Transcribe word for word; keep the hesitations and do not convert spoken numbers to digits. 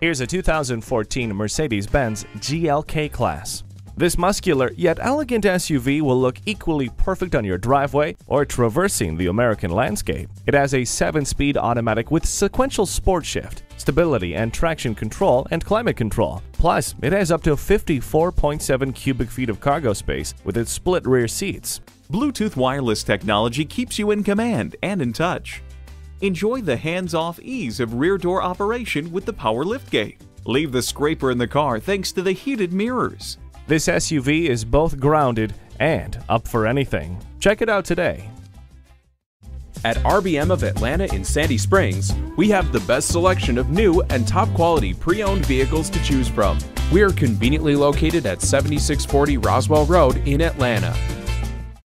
Here's a two thousand fourteen Mercedes-Benz G L K Class. This muscular yet elegant S U V will look equally perfect on your driveway or traversing the American landscape. It has a seven-speed automatic with sequential sport shift, stability and traction control, and climate control. Plus, it has up to fifty-four point seven cubic feet of cargo space with its split rear seats. Bluetooth wireless technology keeps you in command and in touch. Enjoy the hands-off ease of rear door operation with the power liftgate. Leave the scraper in the car thanks to the heated mirrors. This S U V is both grounded and up for anything. Check it out today. At R B M of Atlanta in Sandy Springs, we have the best selection of new and top-quality pre-owned vehicles to choose from. We are conveniently located at seventy-six forty Roswell Road in Atlanta.